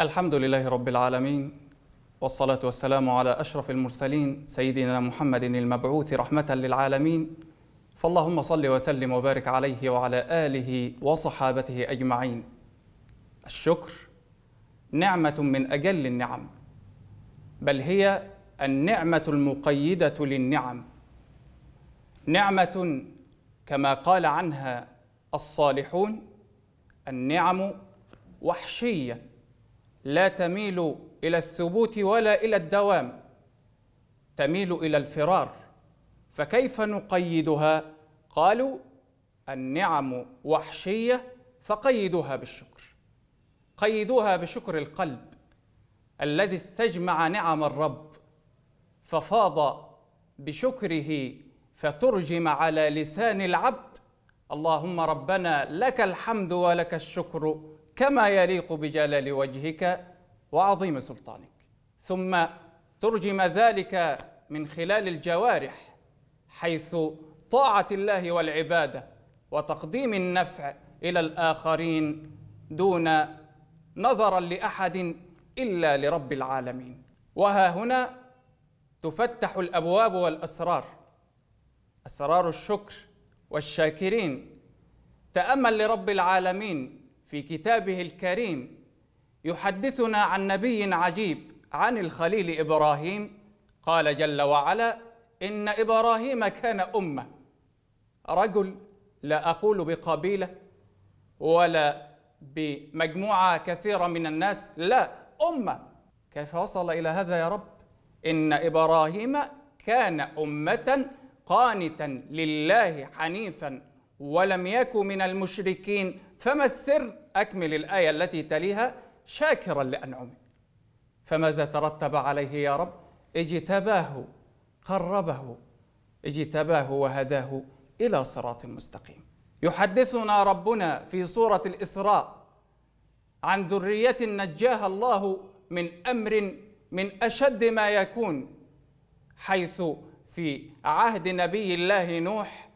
الحمد لله رب العالمين، والصلاة والسلام على أشرف المرسلين سيدنا محمد المبعوث رحمة للعالمين، فاللهم صل وسلم وبارك عليه وعلى آله وصحابته أجمعين. الشكر نعمة من أجل النعم، بل هي النعمة المقيدة للنعم، نعمة كما قال عنها الصالحون: النعم وحشية لا تميل إلى الثبوت ولا إلى الدوام، تميل إلى الفرار، فكيف نقيدها؟ قالوا: النعم وحشية فقيدوها بالشكر، قيدوها بشكر القلب الذي استجمع نعم الرب ففاض بشكره فترجم على لسان العبد: اللهم ربنا لك الحمد ولك الشكر كما يليق بجلال وجهك وعظيم سلطانك، ثم ترجم ذلك من خلال الجوارح، حيث طاعة الله والعبادة وتقديم النفع إلى الآخرين دون نظرا لأحد إلا لرب العالمين. وها هنا تفتح الأبواب والأسرار، أسرار الشكر والشاكرين. تأمل لرب العالمين في كتابه الكريم، يحدثنا عن نبي عجيب، عن الخليل إبراهيم، قال جل وعلا: إن إبراهيم كان أمة، رجل، لا أقول بقبيلة ولا بمجموعة كثيرة من الناس، لا، أمة. كيف وصل إلى هذا يا رب؟ إن إبراهيم كان أمة قانتا لله حنيفا ولم يك من المشركين، فما السر؟ أكمل الآية التي تليها: شاكرا لأنعمه. فماذا ترتب عليه يا رب؟ اجتباه، قربه، اجتباه وهداه إلى صراط مستقيم. يحدثنا ربنا في سورة الإسراء عن ذرية نجاها الله من أمر من أشد ما يكون، حيث في عهد نبي الله نوح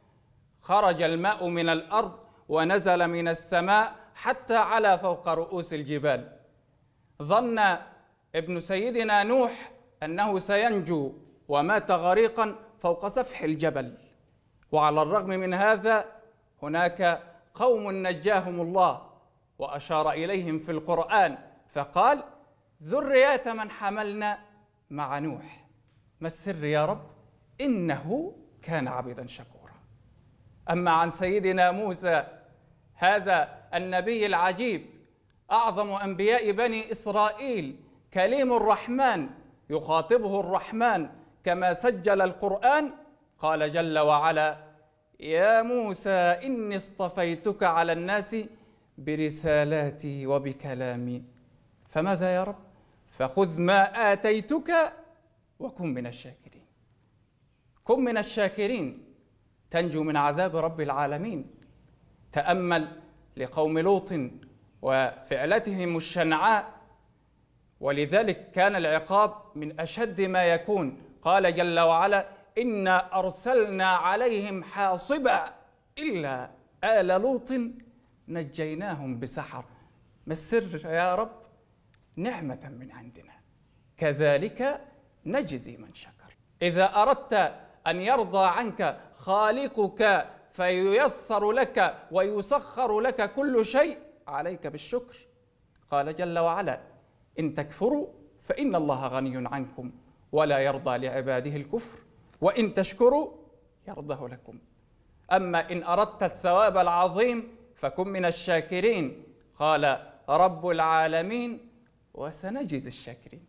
خرج الماء من الأرض ونزل من السماء حتى على فوق رؤوس الجبال. ظن ابن سيدنا نوح أنه سينجو ومات غريقا فوق سفح الجبل، وعلى الرغم من هذا هناك قوم نجاهم الله، وأشار إليهم في القرآن فقال: ذريات من حملنا مع نوح. ما السر يا رب؟ إنه كان عبدا شكورا. أما عن سيدنا موسى، هذا النبي العجيب، أعظم أنبياء بني إسرائيل، كليم الرحمن، يخاطبه الرحمن كما سجل القرآن، قال جل وعلا: يا موسى إني اصطفيتك على الناس برسالاتي وبكلامي، فماذا يا رب؟ فخذ ما آتيتك وكن من الشاكرين. كن من الشاكرين تنجو من عذاب رب العالمين. تأمل لقوم لوط وفعلتهم الشنعاء، ولذلك كان العقاب من أشد ما يكون. قال جل وعلا: إنا أرسلنا عليهم حاصبا إلا آل لوط نجيناهم بسحر. ما السر يا رب؟ نعمة من عندنا، كذلك نجزي من شكر. إذا أردت أن يرضى عنك خالقك فييسر لك ويسخر لك كل شيء، عليك بالشكر. قال جل وعلا: إن تكفروا فإن الله غني عنكم ولا يرضى لعباده الكفر وإن تشكروا يرضه لكم. أما إن أردت الثواب العظيم فكن من الشاكرين. قال رب العالمين: وسنجزي الشاكرين.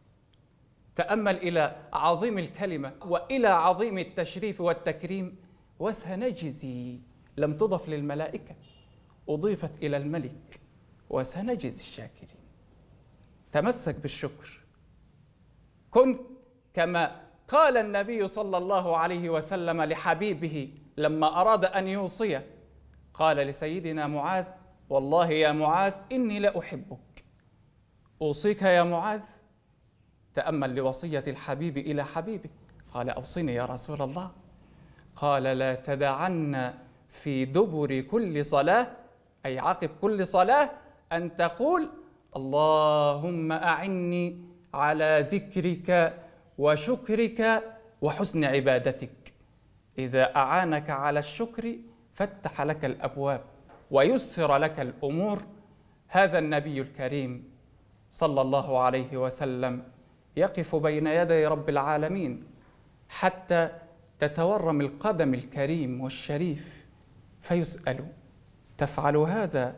تأمل إلى عظيم الكلمة وإلى عظيم التشريف والتكريم. وسنجزي لم تضف للملائكة، أضيفت إلى الملك. وسنجزي الشاكرين. تمسك بالشكر، كن كما قال النبي صلى الله عليه وسلم لحبيبه لما أراد أن يوصيه، قال لسيدنا معاذ: والله يا معاذ إني لأحبك. أوصيك يا معاذ. تأمل لوصية الحبيب إلى حبيبه، قال: أوصني يا رسول الله. قال: لا تدعن في دبر كل صلاة أي عقب كل صلاة أن تقول اللهم أعني على ذكرك وشكرك وحسن عبادتك. إذا أعانك على الشكر فتح لك الأبواب ويسر لك الأمور. هذا النبي الكريم صلى الله عليه وسلم يقف بين يدي رب العالمين حتى تتورم القدم الكريم والشريف فيسأل: تفعل هذا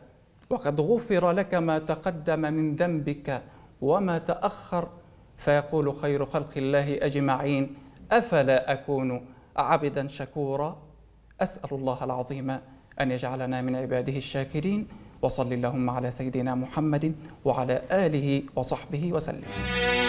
وقد غفر لك ما تقدم من ذنبك وما تأخر؟ فيقول خير خلق الله أجمعين: أفلا أكون عبدا شكورا؟ أسأل الله العظيم أن يجعلنا من عباده الشاكرين، وصل اللهم على سيدنا محمد وعلى آله وصحبه وسلم.